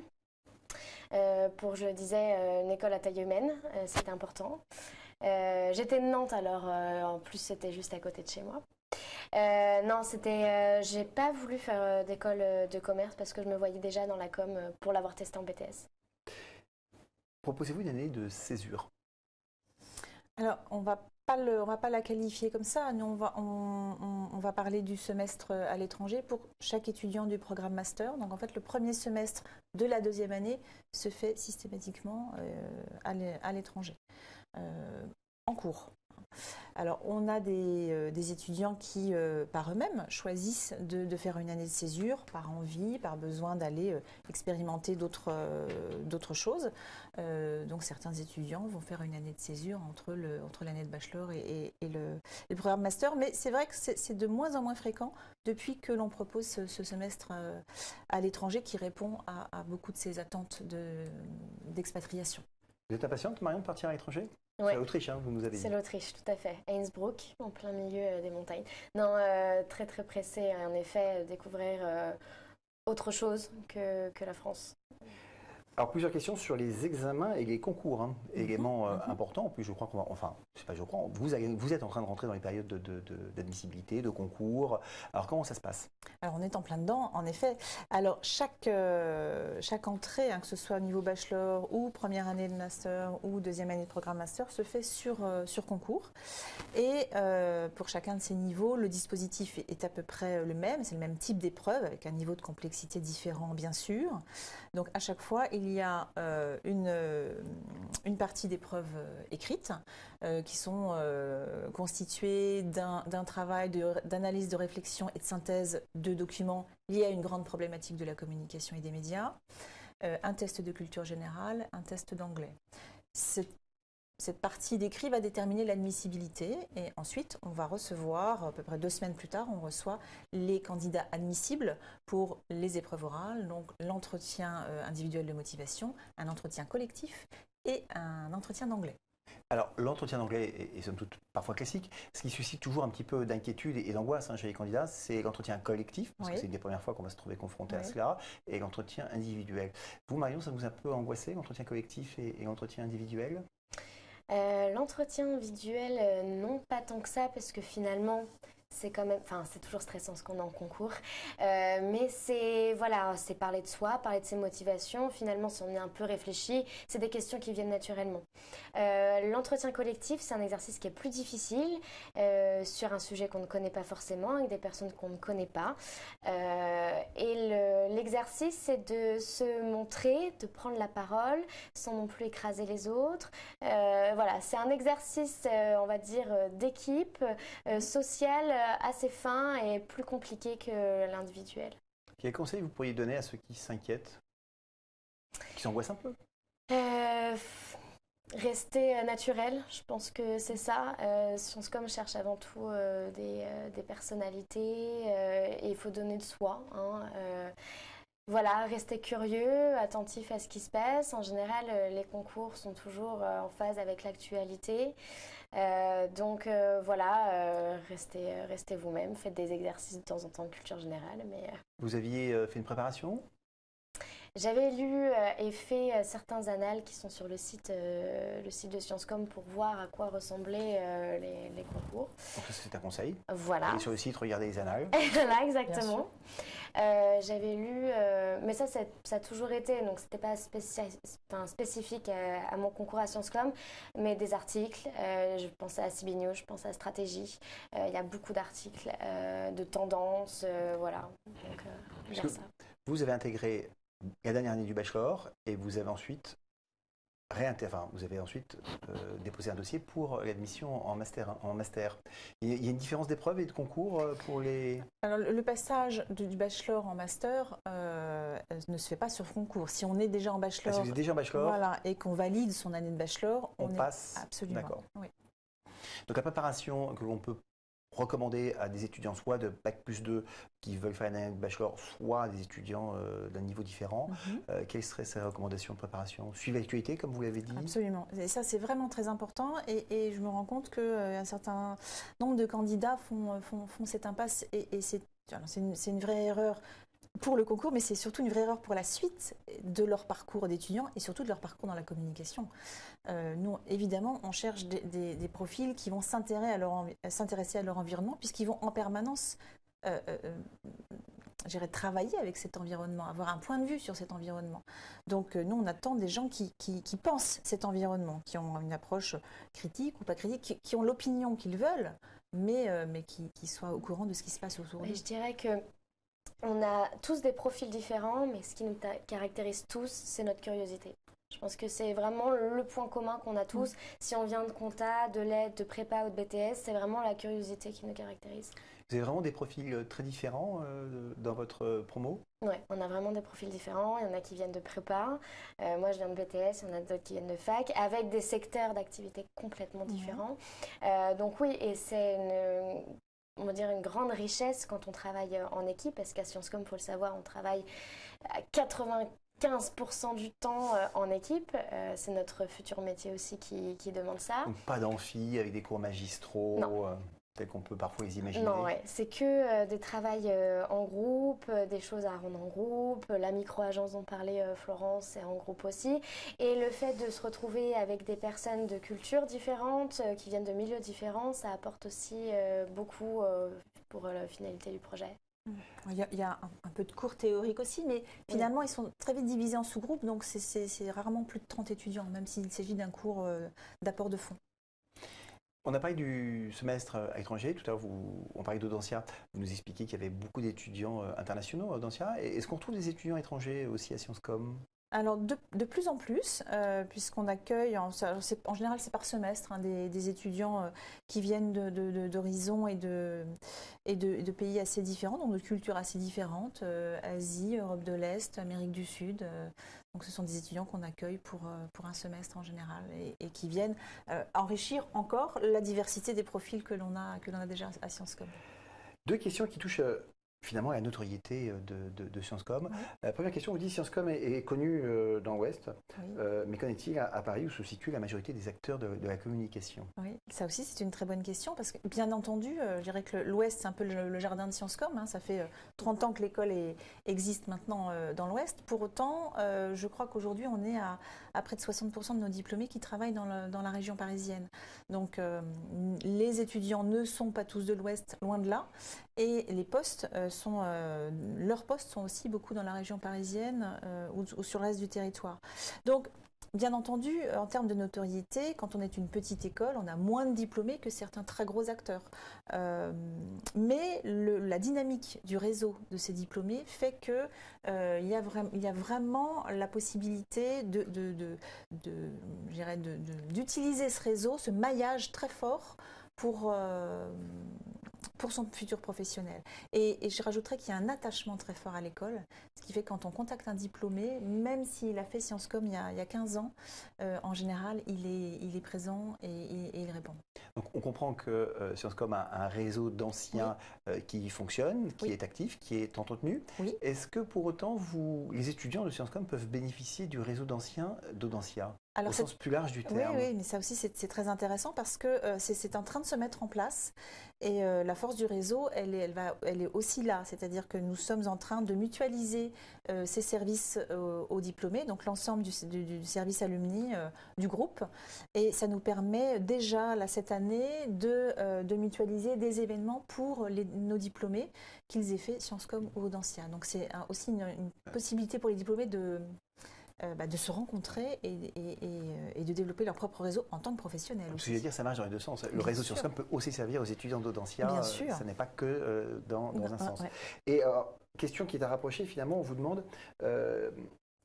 Pour, je disais, une école à taille humaine, c'était important. J'étais de Nantes, alors en plus c'était juste à côté de chez moi. Non, j'ai pas voulu faire d'école de commerce parce que je me voyais déjà dans la com pour l'avoir testé en BTS. Proposez-vous une année de césure? Alors, on ne va pas la qualifier comme ça. Nous, on va parler du semestre à l'étranger pour chaque étudiant du programme master. Donc, en fait, le premier semestre de la deuxième année se fait systématiquement à l'étranger. En cours. Alors, on a des étudiants qui, par eux-mêmes, choisissent de faire une année de césure, par envie, par besoin d'aller expérimenter d'autres choses. Donc, certains étudiants vont faire une année de césure entre l'année de bachelor et le programme master. Mais c'est vrai que c'est de moins en moins fréquent depuis que l'on propose ce semestre à l'étranger qui répond à beaucoup de ces attentes d'expatriation. Vous êtes impatiente, Marion, de partir à l'étranger? Oui. C'est l'Autriche, hein, vous nous avez dit. C'est l'Autriche, tout à fait. À Innsbruck, en plein milieu des montagnes. Non, très très pressée, en effet, découvrir autre chose que la France. Alors, plusieurs questions sur les examens et les concours, hein, éléments importants. En plus, je crois qu'on va, enfin, c'est pas je crois, vous êtes en train de rentrer dans les périodes d'admissibilité, de concours. Alors, comment ça se passe? Alors, on est en plein dedans, en effet. Alors, chaque entrée, hein, que ce soit au niveau bachelor ou première année de master ou deuxième année de programme master, se fait sur concours. Et pour chacun de ces niveaux, le dispositif est à peu près le même. C'est le même type d'épreuve, avec un niveau de complexité différent, bien sûr. Donc, à chaque fois, il y a une partie d'épreuves écrites qui sont constituées d'un travail d'analyse, de réflexion et de synthèse de documents liés à une grande problématique de la communication et des médias, un test de culture générale, un test d'anglais. Cette partie d'écrit va déterminer l'admissibilité et ensuite on va recevoir, à peu près 2 semaines plus tard, on reçoit les candidats admissibles pour les épreuves orales, donc l'entretien individuel de motivation, un entretien collectif et un entretien d'anglais. Alors, l'entretien d'anglais est somme toute parfois classique. Ce qui suscite toujours un petit peu d'inquiétude et d'angoisse, hein, chez les candidats, c'est l'entretien collectif, parce que c'est une des premières fois qu'on va se trouver confronté à cela, et l'entretien individuel. Vous, Marion, ça vous a un peu angoissé, l'entretien collectif et l'entretien individuel? L'entretien individuel, non, pas tant que ça, parce que finalement, C'est quand même, enfin, c'est toujours stressant ce qu'on a en concours, mais c'est voilà, c'est parler de soi, parler de ses motivations. Finalement, si on est un peu réfléchi, c'est des questions qui viennent naturellement. L'entretien collectif, c'est un exercice qui est plus difficile sur un sujet qu'on ne connaît pas forcément, avec des personnes qu'on ne connaît pas. Et l'exercice, c'est de se montrer, de prendre la parole, sans non plus écraser les autres. Voilà, c'est un exercice, on va dire, d'équipe, sociale, assez fin et plus compliqué que l'individuel. Quel conseil vous pourriez donner à ceux qui s'inquiètent, qui s'angoissent un peu? Rester naturel, je pense que c'est ça. SciencesCom cherche avant tout des personnalités et il faut donner de soi, hein, voilà, rester curieux, attentif à ce qui se passe. En général, les concours sont toujours en phase avec l'actualité. Donc voilà, restez vous-même, faites des exercices de temps en temps de culture générale. Mais, Vous aviez fait une préparation ? J'avais lu et fait certains annales qui sont sur le site de SciencesCom pour voir à quoi ressemblaient les concours. Donc c'est un conseil. Voilà. Allez sur le site, regardez les annales. Là, exactement. J'avais lu, mais ça a toujours été, donc c'était pas spécifique à mon concours à SciencesCom, mais des articles. Je pensais à Cibigno, je pensais à Stratégie. Il y a beaucoup d'articles de tendances, voilà. Donc, vers ça. Vous avez intégré la dernière année du bachelor, et vous avez ensuite, déposé un dossier pour l'admission en master. Il y a une différence d'épreuves et de concours pour les... Alors, le passage du bachelor en master ne se fait pas sur concours. Si on est déjà en bachelor, si vous êtes déjà en bachelor, voilà, et qu'on valide son année de bachelor, on passe. Absolument. D'accord. Oui. Donc la préparation que l'on peut recommander à des étudiants soit de Bac+2 qui veulent faire une année de bachelor, soit à des étudiants d'un niveau différent. Quelles seraient ces recommandations de préparation? Suivez l'actualité, comme vous l'avez dit. Absolument. Et ça, c'est vraiment très important. Et je me rends compte qu'un certain nombre de candidats font cette impasse. Et c'est une vraie erreur pour le concours, mais c'est surtout une vraie erreur pour la suite de leur parcours d'étudiants et surtout de leur parcours dans la communication. Nous, évidemment, on cherche des profils qui vont s'intéresser à leur environnement, puisqu'ils vont en permanence travailler avec cet environnement, avoir un point de vue sur cet environnement. Donc nous, on attend des gens qui pensent cet environnement, qui ont une approche critique ou pas critique, qui ont l'opinion qu'ils veulent, mais qui soient au courant de ce qui se passe autour d'eux. Je dirais que on a tous des profils différents, mais ce qui nous caractérise tous, c'est notre curiosité. Je pense que c'est vraiment le point commun qu'on a tous. Si on vient de compta, de l'aide, de prépa ou de BTS, c'est vraiment la curiosité qui nous caractérise. Vous avez vraiment des profils très différents dans votre promo? Oui, on a vraiment des profils différents. Il y en a qui viennent de prépa, moi je viens de BTS, il y en a d'autres qui viennent de fac, avec des secteurs d'activité complètement différents. Donc oui, et c'est on va dire une grande richesse quand on travaille en équipe, parce qu'à SciencesCom, il faut le savoir, on travaille à 95% du temps en équipe. C'est notre futur métier aussi qui demande ça. Donc pas d'amphi avec des cours magistraux tels qu'on peut parfois les imaginer. Non, ouais. C'est que des travails en groupe, des choses à rendre en groupe, la micro-agence dont parlait Florence est en groupe aussi, et le fait de se retrouver avec des personnes de cultures différentes, qui viennent de milieux différents, ça apporte aussi beaucoup pour la finalité du projet. Il y a un peu de cours théorique aussi, mais finalement, ils sont très vite divisés en sous-groupes, donc c'est rarement plus de 30 étudiants, même s'il s'agit d'un cours d'apport de fonds. On a parlé du semestre à l'étranger, tout à l'heure on parlait d'Audencia, vous nous expliquez qu'il y avait beaucoup d'étudiants internationaux à Audencia. Est-ce qu'on trouve des étudiants étrangers aussi à SciencesCom? Alors de plus en plus, puisqu'on accueille, en général c'est par semestre, hein, des étudiants qui viennent d'horizons et de pays assez différents, donc de cultures assez différentes, Asie, Europe de l'Est, Amérique du Sud. Donc ce sont des étudiants qu'on accueille pour un semestre en général et qui viennent enrichir encore la diversité des profils que l'on a déjà à SciencesCom. Deux questions qui touchent finalement à la notoriété de SciencesCom. Oui. La première question, vous dites SciencesCom est connu dans l'Ouest, oui. Mais qu'en est-il à Paris où se situe la majorité des acteurs de la communication? Oui, ça aussi c'est une très bonne question parce que bien entendu, je dirais que l'Ouest c'est un peu le jardin de SciencesCom, hein, ça fait 30 ans que l'école existe maintenant dans l'Ouest. Pour autant, je crois qu'aujourd'hui on est à près de 60% de nos diplômés qui travaillent dans la région parisienne. Donc les étudiants ne sont pas tous de l'Ouest, loin de là, et les postes leurs postes sont aussi beaucoup dans la région parisienne ou sur le reste du territoire. Donc, bien entendu, en termes de notoriété, quand on est une petite école, on a moins de diplômés que certains très gros acteurs. Mais la dynamique du réseau de ces diplômés fait qu'il y a vraiment la possibilité d'utiliser ce réseau, ce maillage très fort pour son futur professionnel. Et je rajouterais qu'il y a un attachement très fort à l'école, ce qui fait que quand on contacte un diplômé, même s'il a fait SciencesCom il y a 15 ans, en général, il est présent et il répond. Donc on comprend que SciencesCom a un réseau d'anciens, oui, qui fonctionne, qui, oui, est actif, qui est entretenu. Oui. Est-ce que pour autant, les étudiants de SciencesCom peuvent bénéficier du réseau d'anciens d'Audencia ? Alors, au sens plus large du terme. Oui, oui, mais ça aussi c'est très intéressant parce que c'est en train de se mettre en place et la force du réseau, elle est aussi là, c'est-à-dire que nous sommes en train de mutualiser ces services aux diplômés, donc l'ensemble du service alumni du groupe, et ça nous permet déjà là cette année de mutualiser des événements pour nos diplômés, qu'ils aient fait SciencesCom ou Audencia. Donc c'est aussi une possibilité pour les diplômés de se rencontrer et de développer leur propre réseau en tant que professionnel. Je veux dire, ça marche dans les deux sens. Le réseau sur SciencesCom peut aussi servir aux étudiants d'Audencia. Bien sûr. Ça n'est pas que dans un sens. Ouais. Et alors, question qui est à rapprocher, finalement, on vous demande...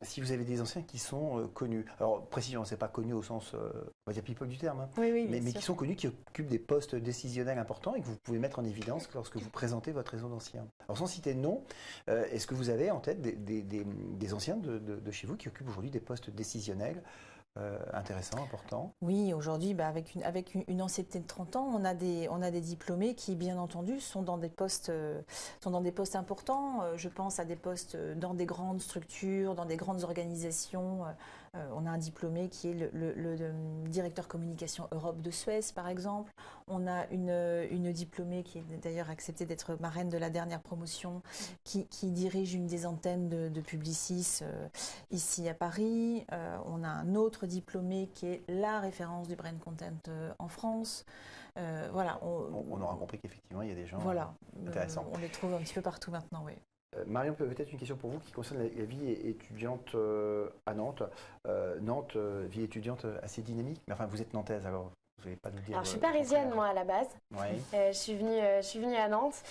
si vous avez des anciens qui sont connus, alors précision, c'est pas connu au sens, on va dire people du terme, hein, oui, oui, mais qui sont connus, qui occupent des postes décisionnels importants et que vous pouvez mettre en évidence lorsque vous présentez votre réseau d'anciens. Alors sans citer de nom, est-ce que vous avez en tête des anciens de chez vous qui occupent aujourd'hui des postes décisionnels intéressant, important? Oui, aujourd'hui, bah, avec une ancienneté de 30 ans, on a des diplômés qui, bien entendu, sont dans des postes importants. Je pense à des postes dans des grandes structures, dans des grandes organisations. On a un diplômé qui est le directeur communication Europe de Suez, par exemple. On a une diplômée qui est d'ailleurs acceptée d'être marraine de la dernière promotion, qui dirige une des antennes de Publicis ici à Paris. On a un autre diplômé qui est la référence du brand content en France. Voilà. On aura compris qu'effectivement, il y a des gens, voilà, intéressants. On les trouve un petit peu partout maintenant, oui. Marion, peut-être une question pour vous qui concerne la vie étudiante à Nantes. Nantes, vie étudiante assez dynamique. Mais enfin, vous êtes nantaise, alors vous n'allez pas nous dire. Alors, je suis parisienne, moi, à la base. Oui. Je suis venue à Nantes.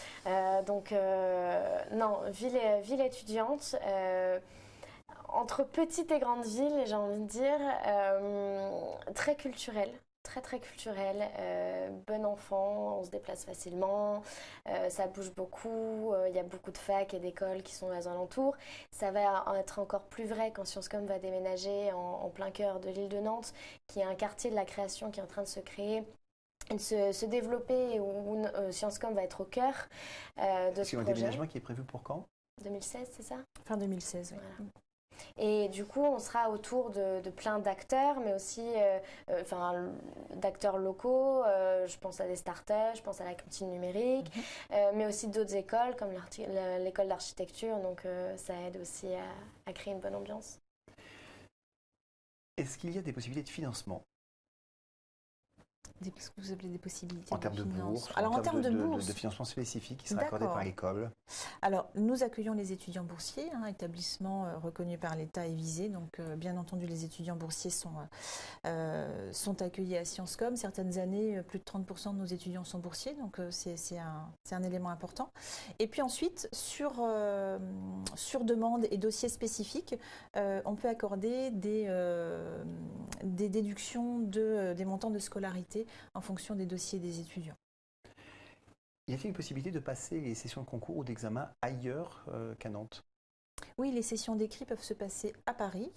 Donc, non, ville étudiante. Entre petites et grandes villes, j'ai envie de dire, très culturelle. Très très culturelle, bon enfant, on se déplace facilement, ça bouge beaucoup, il y a beaucoup de facs et d'écoles qui sont aux alentours. Ça va être encore plus vrai quand SciencesCom va déménager en plein cœur de l'île de Nantes, qui est un quartier de la création qui est en train de se créer, de se développer, où SciencesCom va être au cœur de ce projet. C'est un déménagement qui est prévu pour quand? 2016, c'est ça? Fin 2016, oui. Voilà. Et du coup, on sera autour de plein d'acteurs, mais aussi d'acteurs locaux. Je pense à des startups, je pense à la cantine numérique, mais aussi d'autres écoles comme l'école d'architecture. Donc, ça aide aussi à créer une bonne ambiance. Est-ce qu'il y a des possibilités de financement? Ce que vous appelez des possibilités en termes de bourse? Alors en termes de financement spécifique qui sera accordé par l'école. Alors nous accueillons les étudiants boursiers, hein, établissement reconnu par l'État et visé. Donc bien entendu, les étudiants boursiers sont accueillis à SciencesCom. Certaines années, plus de 30% de nos étudiants sont boursiers, donc c'est un élément important. Et puis ensuite, sur demande et dossier spécifique, on peut accorder des déductions des montants de scolarité en fonction des dossiers des étudiants. Y a-t-il une possibilité de passer les sessions de concours ou d'examen ailleurs qu'à Nantes? Oui, les sessions d'écrit peuvent se passer à Paris.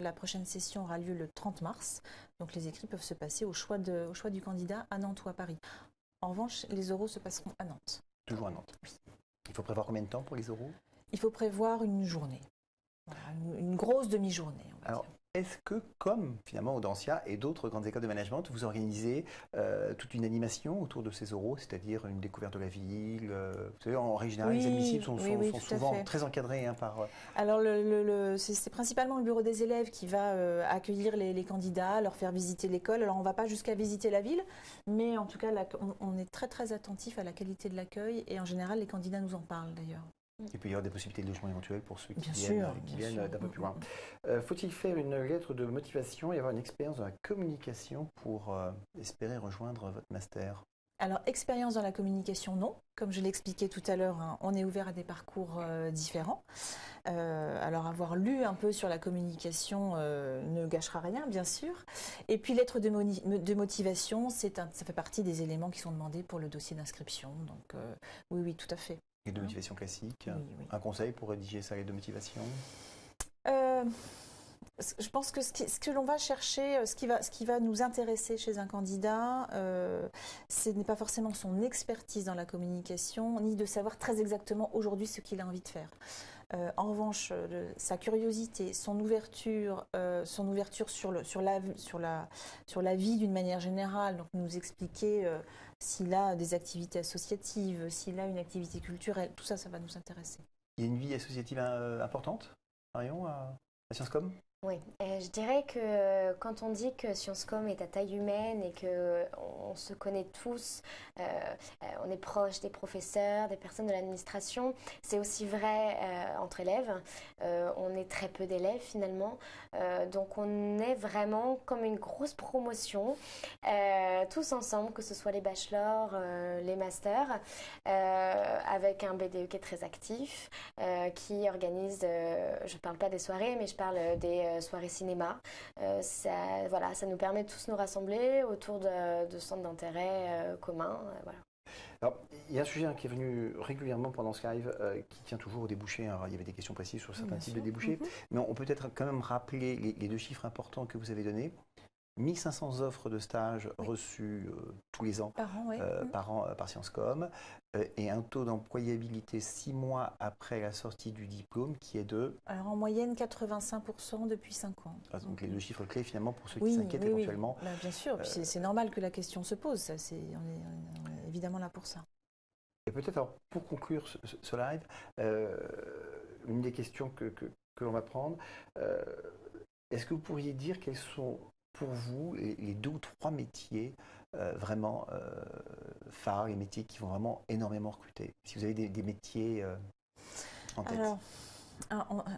La prochaine session aura lieu le 30 mars. Donc les écrits peuvent se passer au choix du candidat à Nantes ou à Paris. En revanche, les oraux se passeront à Nantes. Toujours à Nantes? Oui. Il faut prévoir combien de temps pour les oraux? Il faut prévoir une journée, une grosse demi-journée. Alors, est-ce que, comme finalement Audencia et d'autres grandes écoles de management, vous organisez toute une animation autour de ces oraux, c'est-à-dire une découverte de la ville? Vous savez, en général, les admissibles sont souvent très encadrés par... Alors, c'est principalement le bureau des élèves qui va accueillir les candidats, leur faire visiter l'école. Alors, on ne va pas jusqu'à visiter la ville, mais en tout cas, on est très, très attentif à la qualité de l'accueil et en général, les candidats nous en parlent d'ailleurs. Il peut y avoir des possibilités de logement éventuelles pour ceux qui viennent d'un peu plus loin. Faut-il faire une lettre de motivation et avoir une expérience dans la communication pour espérer rejoindre votre master? Alors, expérience dans la communication, non. Comme je l'expliquais tout à l'heure, hein, on est ouvert à des parcours différents. Alors, avoir lu un peu sur la communication ne gâchera rien, bien sûr. Et puis, lettre de motivation, ça fait partie des éléments qui sont demandés pour le dossier d'inscription. Donc, oui, oui, tout à fait. Et de motivation classique, oui. Un conseil pour rédiger sa lettre de motivation? Je pense que ce que l'on va chercher, ce qui va nous intéresser chez un candidat, ce n'est pas forcément son expertise dans la communication, ni de savoir très exactement aujourd'hui ce qu'il a envie de faire. En revanche, sa curiosité, son ouverture sur la vie d'une manière générale, donc nous expliquer s'il a des activités associatives, s'il a une activité culturelle, tout ça, ça va nous intéresser. Il y a une vie associative importante, Marion, à SciencesCom? Oui, je dirais que quand on dit que SciencesCom est à taille humaine et qu'on se connaît tous, on est proche des professeurs, des personnes de l'administration, c'est aussi vrai entre élèves. On est très peu d'élèves finalement, donc on est vraiment comme une grosse promotion, tous ensemble, que ce soit les bachelors, les masters, avec un BDE qui est très actif, qui organise, je ne parle pas des soirées, mais je parle des... soirée cinéma, voilà, ça nous permet de tous nous rassembler autour de centres d'intérêt communs. Voilà. Alors, il y a un sujet qui est venu régulièrement pendant Skype qui tient toujours aux débouchés. Alors, il y avait des questions précises sur certains types de débouchés, mais on peut peut-être quand même rappeler les deux chiffres importants que vous avez donnés. 1500 offres de stage reçues tous les ans par an par SciencesCom et un taux d'employabilité 6 mois après la sortie du diplôme qui est de... Alors en moyenne 85% depuis 5 ans. Ah, donc les deux chiffres clés finalement pour ceux qui s'inquiètent éventuellement. Bah, bien sûr, c'est normal que la question se pose, ça, on est évidemment là pour ça. Et peut-être pour conclure ce live, une des questions que l'on va prendre, est-ce que vous pourriez dire quelles sont... pour vous, les 2 ou 3 métiers vraiment phares, les métiers qui vont vraiment énormément recruter? Si vous avez des métiers en tête. Alors,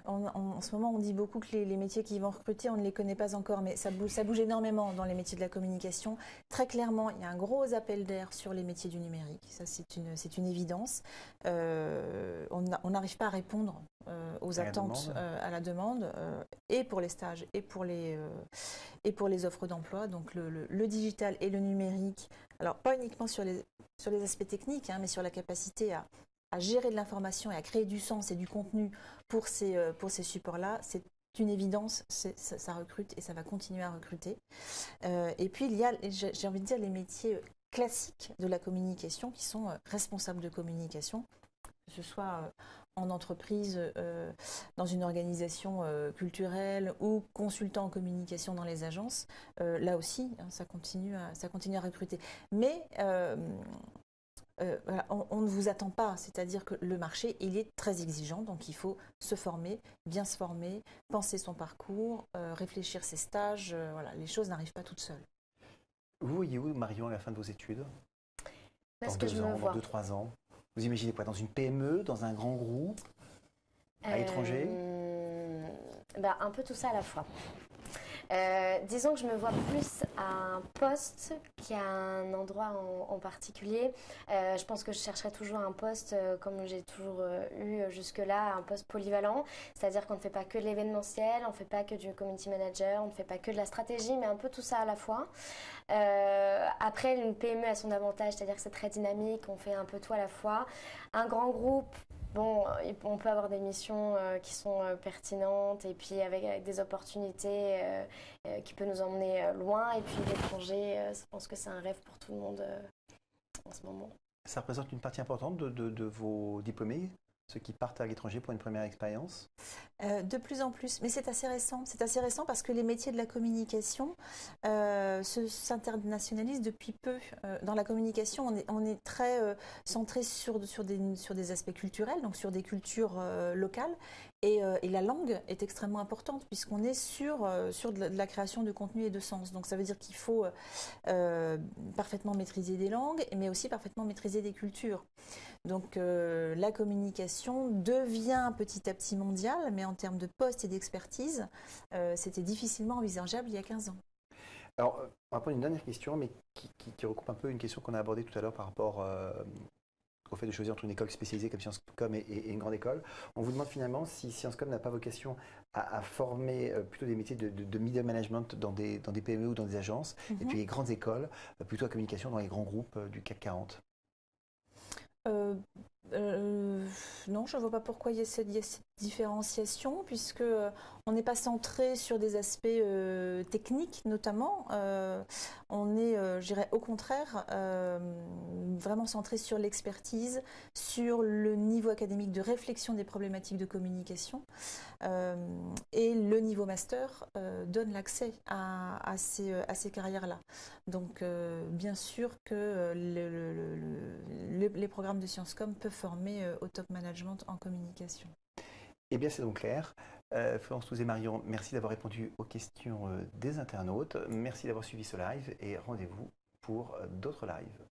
en ce moment, on dit beaucoup que les métiers qui vont recruter, on ne les connaît pas encore, mais ça bouge énormément dans les métiers de la communication. Très clairement, il y a un gros appel d'air sur les métiers du numérique. Ça, c'est une évidence. On n'arrive pas à répondre aux attentes, à la demande, et pour les stages, et pour les offres d'emploi. Donc le digital et le numérique, alors pas uniquement sur les aspects techniques, hein, mais sur la capacité à gérer de l'information et à créer du sens et du contenu pour ces supports-là, c'est une évidence, ça recrute et ça va continuer à recruter. Et puis il y a, j'ai envie de dire, les métiers classiques de la communication qui sont responsables de communication, que ce soit en entreprise, dans une organisation culturelle ou consultant en communication dans les agences, là aussi, hein, ça continue à recruter. Mais voilà, on ne vous attend pas, c'est-à-dire que le marché, il est très exigeant, donc il faut se former, bien se former, penser son parcours, réfléchir ses stages, voilà, les choses n'arrivent pas toutes seules. Vous voyez où, Marion, à la fin de vos études? Dans 2 ans, dans 2 ou 3 ans? Vous imaginez quoi? Dans une PME, dans un grand groupe, à l'étranger? Bah, un peu tout ça à la fois. Disons que je me vois plus à un poste qu'à un endroit en particulier. Je pense que je chercherai toujours un poste, comme j'ai toujours eu jusque-là, un poste polyvalent. C'est-à-dire qu'on ne fait pas que de l'événementiel, on ne fait pas que du community manager, on ne fait pas que de la stratégie, mais un peu tout ça à la fois. Après, une PME a son avantage, c'est-à-dire que c'est très dynamique, on fait un peu tout à la fois. Un grand groupe, bon, on peut avoir des missions qui sont pertinentes et puis avec des opportunités qui peuvent nous emmener loin. Et puis l'étranger, je pense que c'est un rêve pour tout le monde en ce moment. Ça représente une partie importante de vos diplômés, ceux qui partent à l'étranger pour une première expérience? De plus en plus, mais c'est assez récent. C'est assez récent parce que les métiers de la communication s'internationalisent depuis peu. Dans la communication, on est très centré sur des aspects culturels, donc sur des cultures locales. Et la langue est extrêmement importante puisqu'on est sur de la création de contenu et de sens. Donc ça veut dire qu'il faut parfaitement maîtriser des langues, mais aussi parfaitement maîtriser des cultures. Donc la communication devient petit à petit mondiale, mais en termes de postes et d'expertise, c'était difficilement envisageable il y a 15 ans. Alors, on va prendre une dernière question, mais qui recoupe un peu une question qu'on a abordée tout à l'heure par rapport... au fait de choisir entre une école spécialisée comme SciencesCom et une grande école. On vous demande finalement si SciencesCom n'a pas vocation à former plutôt des métiers de media management dans des PME ou dans des agences, et puis les grandes écoles, plutôt à communication dans les grands groupes du CAC 40. Non, je ne vois pas pourquoi il y a cette différenciation, puisque on n'est pas centré sur des aspects techniques notamment. On est, je dirais, au contraire, vraiment centré sur l'expertise, sur le niveau académique de réflexion des problématiques de communication. Et le niveau master donne l'accès à ces carrières-là. Donc, bien sûr que les programmes de SciencesCom peuvent former au top management en communication. Eh bien, c'est donc clair. Florence Touze et Marion, merci d'avoir répondu aux questions des internautes. Merci d'avoir suivi ce live et rendez-vous pour d'autres lives.